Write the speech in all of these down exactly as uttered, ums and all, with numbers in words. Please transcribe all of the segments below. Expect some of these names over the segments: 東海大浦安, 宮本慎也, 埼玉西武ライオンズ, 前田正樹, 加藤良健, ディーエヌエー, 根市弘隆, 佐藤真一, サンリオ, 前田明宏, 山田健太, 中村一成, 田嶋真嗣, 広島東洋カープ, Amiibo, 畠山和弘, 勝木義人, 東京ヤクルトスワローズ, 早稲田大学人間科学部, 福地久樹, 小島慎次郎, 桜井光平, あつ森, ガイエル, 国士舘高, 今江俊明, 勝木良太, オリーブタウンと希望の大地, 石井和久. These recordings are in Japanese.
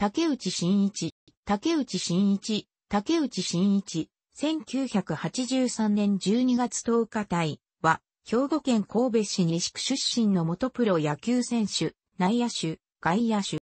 竹内伸一、竹内伸一、竹内伸一、せんきゅうひゃくはちじゅうさんねんじゅうにがつとおか対は、兵庫県神戸市西区出身の元プロ野球選手、内野手、外野手。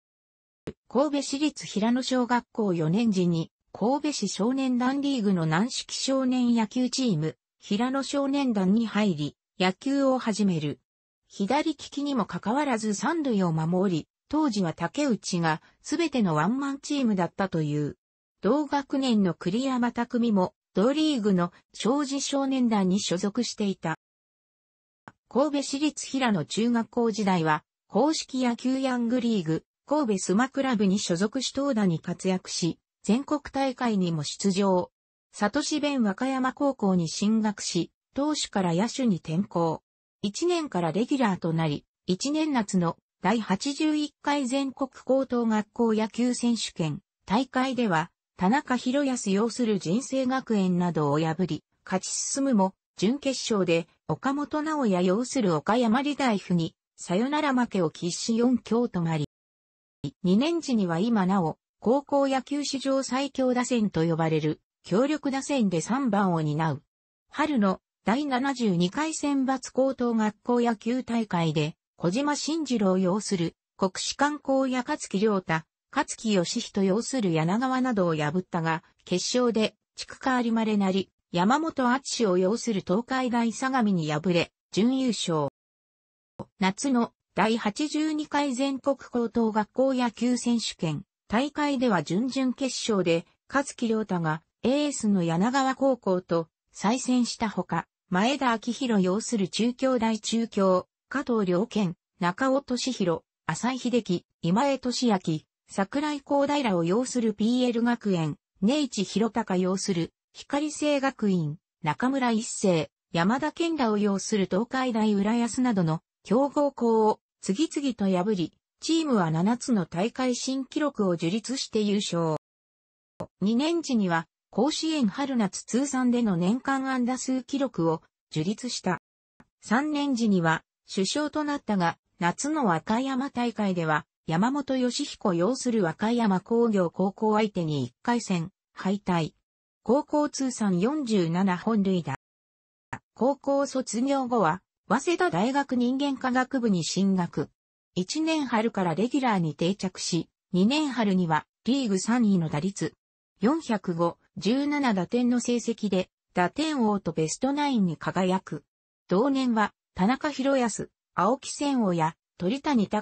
神戸市立平野小学校よねん時に、神戸市少年団リーグの軟式少年野球チーム、平野少年団に入り、野球を始める。左利きにもかかわらず三塁を守り、当時は竹内が全てのワンマンチームだったという。同学年の栗山巧も同リーグの庄司少年団に所属していた。神戸市立平野中学校時代は硬式野球ヤングリーグ神戸スマクラブに所属し投打に活躍し、全国大会にも出場。里志弁和歌山高校に進学し、投手から野手に転向。いちねんからレギュラーとなり、いちねん夏のだいはちじゅういっかい全国高等学校野球選手権大会では、田中宏康擁する尽誠学園などを破り、勝ち進むも、準決勝で岡本直也擁する岡山理大附に、サヨナラ負けを喫しよんきょうとなり、にねん時には今なお、高校野球史上最強打線と呼ばれる、強力打線でさんばんを担う。春のだいななじゅうにかい選抜高等学校野球大会で、小島慎次郎擁する国士舘校や勝木良太、勝木義人擁する柳川などを破ったが、決勝で、筑波有馬れなり、山本篤を擁する東海大相模に敗れ、準優勝。夏のだいはちじゅうにかい全国高等学校野球選手権大会では準々決勝で、勝木良太がエースの柳川高校と再戦したほか、前田明宏擁する中京大中京、加藤良健、中尾俊弘、浅井秀樹、今江俊明、桜井光平を擁する ピーエル 学園、根市弘隆擁する、光星学院、中村一成、山田健太を擁する東海大浦安などの強豪校を次々と破り、チームはななつの大会新記録を樹立して優勝。にねん時には甲子園春夏通算での年間安打数記録を樹立した。さんねん時には主将となったが、夏の和歌山大会では、山本義彦擁する和歌山工業高校相手にいっかいせん敗退。高校通算よんじゅうななほんるいだ。高校卒業後は、早稲田大学人間科学部に進学。いちねん春からレギュラーに定着し、にねん春にはリーグさんいの打率よんひゃくご、じゅうななだてんの成績で、打点王とベストナインに輝く。同年は、田中宏康、青木千夫や、鳥谷敬、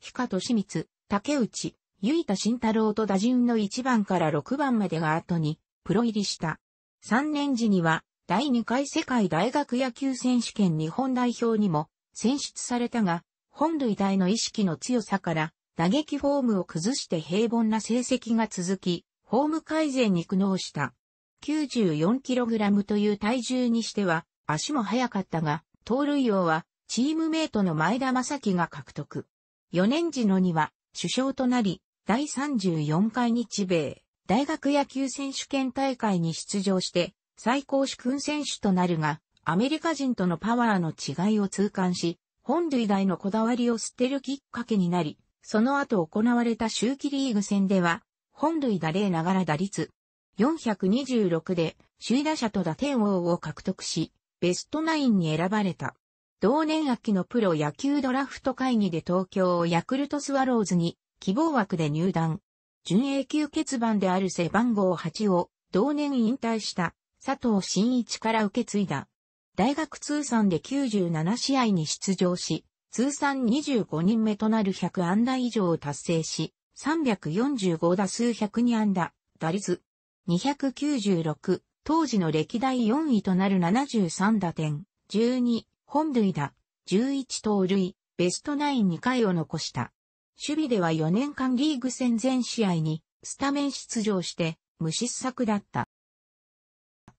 日下利光、竹内、唯田真太郎と打順のいちばんからろくばんまでが後に、プロ入りした。さんねん時には、だいにかい世界大学野球選手権日本代表にも選出されたが、本塁打への意識の強さから、打撃フォームを崩して平凡な成績が続き、フォーム改善に苦悩した。きゅうじゅうよんキログラム という体重にしては、足も速かったが、盗塁王は、チームメイトの前田正樹が獲得。よねん時のには、主将となり、だいさんじゅうよんかい日米大学野球選手権大会に出場して、最高殊勲選手となるが、アメリカ人とのパワーの違いを痛感し、本塁打へのこだわりを捨てるきっかけになり、その後行われた秋季リーグ戦では、本塁打例ながら打率よんひゃくにじゅうろくで、首位打者と打点王を獲得し、ベストナインに選ばれた。同年秋のプロ野球ドラフト会議で東京ヤクルトスワローズに希望枠で入団。準永久欠番である背番号はちを同年引退した佐藤真一から受け継いだ。大学通算できゅうじゅうななしあいに出場し、通算にじゅうごにんめとなるひゃくあんだ以上を達成し、さんびゃくよんじゅうごだすうひゃくにあんだ、打率にひゃくきゅうじゅうろく、当時の歴代よんいとなるななじゅうさんだてん、じゅうに。本塁打、じゅういちとうるい、ベストナインにかいを残した。守備ではよねんかんリーグ戦全試合にスタメン出場して無失策だった。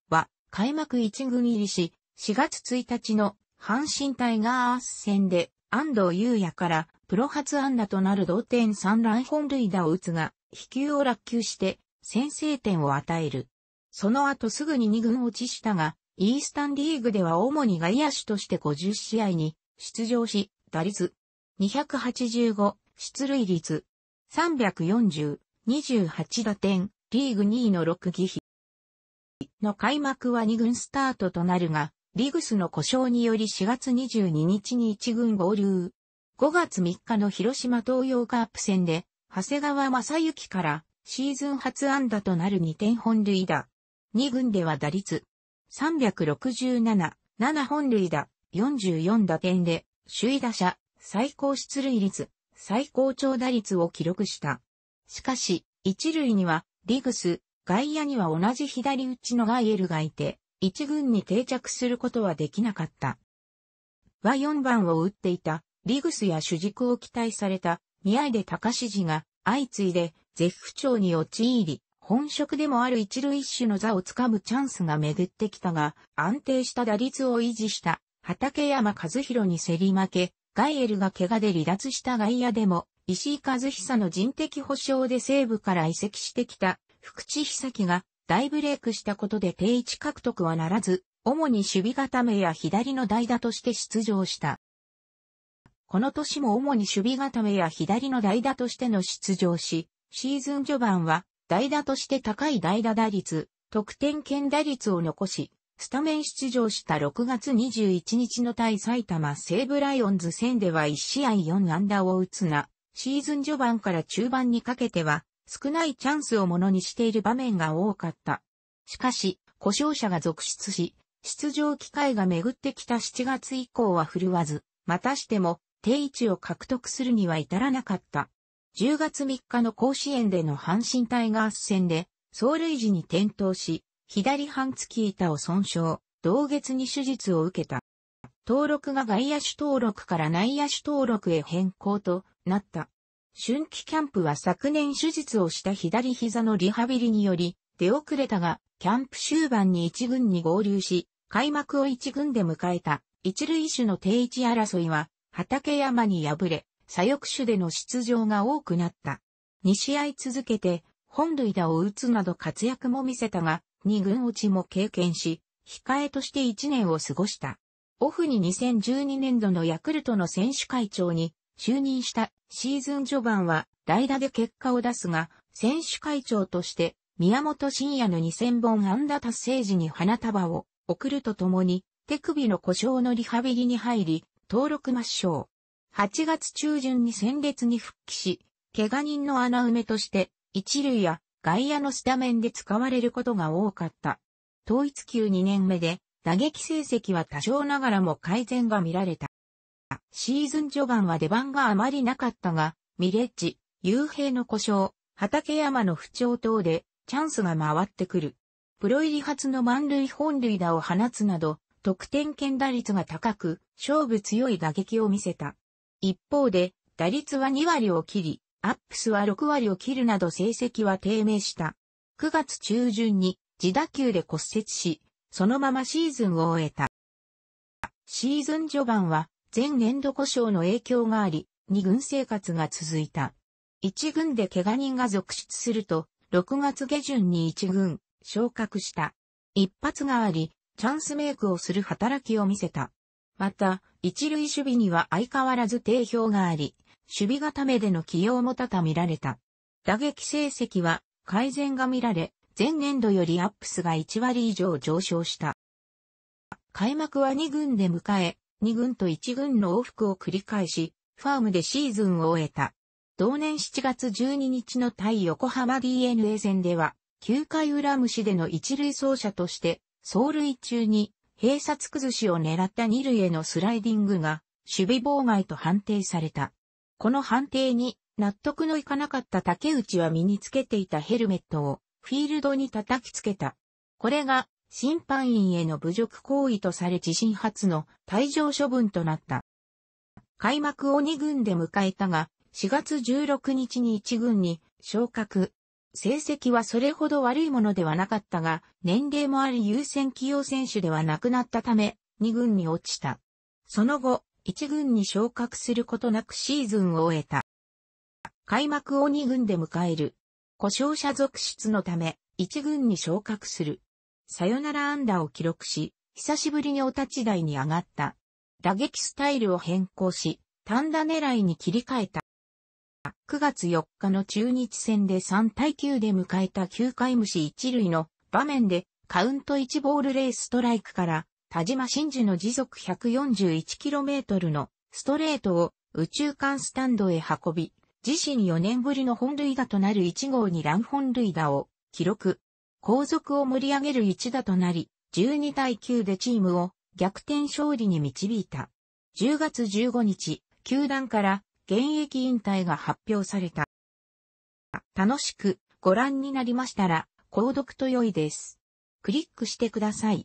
は、開幕いちぐん入りし、しがつついたちの阪神タイガース戦で安藤優也からプロ初安打となる同点さんらん本塁打を打つが、飛球を落球して先制点を与える。その後すぐににぐん落ちしたが、イースタンリーグでは主に外野手としてごじゅうしあいに出場し、打率にひゃくはちじゅうご、出塁率さんびゃくよんじゅう、にじゅうはちだてん、リーグにいのろくぎひの開幕はにぐんスタートとなるが、リグスの故障によりしがつにじゅうににちにいちぐん合流。ごがつみっかの広島東洋カープ戦で、長谷川雅之からシーズン初安打となるにてんほんるいだ。にぐんでは打率さんろくなな、ななほんるいだ、よんじゅうよんだてんで、首位打者、最高出塁率、最高長打率を記録した。しかし、一塁には、リグス、外野には同じ左打ちのガイエルがいて、一軍に定着することはできなかった。はよんばんを打っていた、リグスや主軸を期待された、宮出隆次が、相次いで、絶不調に陥り、本職でもある一塁手の座をつかむチャンスが巡ってきたが、安定した打率を維持した、畠山和弘に競り負け、ガイエルが怪我で離脱した外野でも、石井和久の人的補償で西武から移籍してきた、福地久樹が大ブレイクしたことで定位置獲得はならず、主に守備固めや左の代打として出場した。この年も主に守備固めや左の代打としての出場し、シーズン序盤は、代打として高い代打打率、得点圏打率を残し、スタメン出場したろくがつにじゅういちにちの対埼玉西武ライオンズ戦ではいちしあいよんあんだを打つが、シーズン序盤から中盤にかけては、少ないチャンスをものにしている場面が多かった。しかし、故障者が続出し、出場機会が巡ってきたしちがつ以降は振るわず、またしても、定位置を獲得するには至らなかった。じゅうがつみっかの甲子園での阪神タイガース戦で、走塁時に転倒し、左半月板を損傷、同月に手術を受けた。登録が外野手登録から内野手登録へ変更となった。春季キャンプは昨年手術をした左膝のリハビリにより出遅れたが、キャンプ終盤に一軍に合流し、開幕を一軍で迎えた一塁手の定位置争いは、畠山に敗れ、左翼手での出場が多くなった。にしあい続けて、本塁打を打つなど活躍も見せたが、にぐん落ちも経験し、控えとしていちねんを過ごした。オフににせんじゅうにねんどのヤクルトの選手会長に就任したシーズン序盤は、代打で結果を出すが、選手会長として、宮本慎也のにせんぼんあんだ達成時に花束を贈るとともに、手首の故障のリハビリに入り、登録抹消。はちがつちゅうじゅんに戦列に復帰し、怪我人の穴埋めとして、一塁や外野のスタメンで使われることが多かった。統一級にねんめで、打撃成績は多少ながらも改善が見られた。シーズン序盤は出番があまりなかったが、ミレッジ、雄平の故障、畠山の不調等で、チャンスが回ってくる。プロ入り初の満塁本塁打を放つなど、得点圏打率が高く、勝負強い打撃を見せた。一方で、打率はにわりを切り、アップスはろくわりを切るなど成績は低迷した。くがつちゅうじゅんに自打球で骨折し、そのままシーズンを終えた。シーズン序盤は前年度故障の影響があり、にぐん生活が続いた。いちぐんで怪我人が続出すると、ろくがつげじゅんにいちぐん昇格した。一発があり、チャンスメイクをする働きを見せた。また、一塁守備には相変わらず定評があり、守備固めでの起用も多々見られた。打撃成績は改善が見られ、前年度よりアップスがいちわり以上上昇した。開幕はにぐんで迎え、にぐんといちぐんの往復を繰り返し、ファームでシーズンを終えた。同年しちがつじゅうににちの対横浜 ディーエヌエー 戦では、きゅうかいうら無視での一塁走者として、走塁中に、併殺崩しを狙った二塁へのスライディングが守備妨害と判定された。この判定に納得のいかなかった竹内は身につけていたヘルメットをフィールドに叩きつけた。これが審判員への侮辱行為とされ自身初の退場処分となった。開幕をにぐんで迎えたがしがつじゅうろくにちにいちぐんに昇格。成績はそれほど悪いものではなかったが、年齢もあり優先起用選手ではなくなったため、にぐんに落ちた。その後、いちぐんに昇格することなくシーズンを終えた。開幕をにぐんで迎える。故障者続出のため、いちぐんに昇格する。サヨナラ安打を記録し、久しぶりにお立ち台に上がった。打撃スタイルを変更し、単打狙いに切り替えた。くがつよっかの中日戦でさんたいきゅうで迎えたきゅうかい無視一塁の場面でカウントいちボールゼロストライクから田嶋真嗣の時速 ひゃくよんじゅういちキロメートル のストレートを右中間スタンドへ運び、自身よねんぶりの本塁打となるいちごうに乱本塁打を記録。後続を盛り上げる一打となり、じゅうにたいきゅうでチームを逆転勝利に導いた。じゅうがつじゅうごにち、球団から現役引退が発表された。楽しくご覧になりましたら、購読と良いです。クリックしてください。